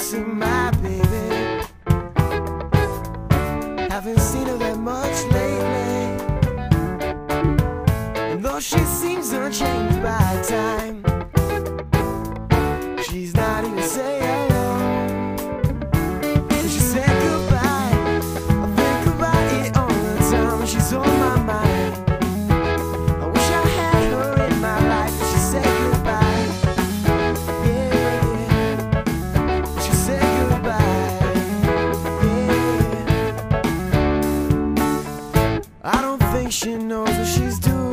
See my baby, haven't seen her that much lately. And though she seems unchanged by time, she's not even saying hello. And she said goodbye, I think about it all the time. She's on my mind, I wish I had her in my life. She said goodbye. She knows what she's doing.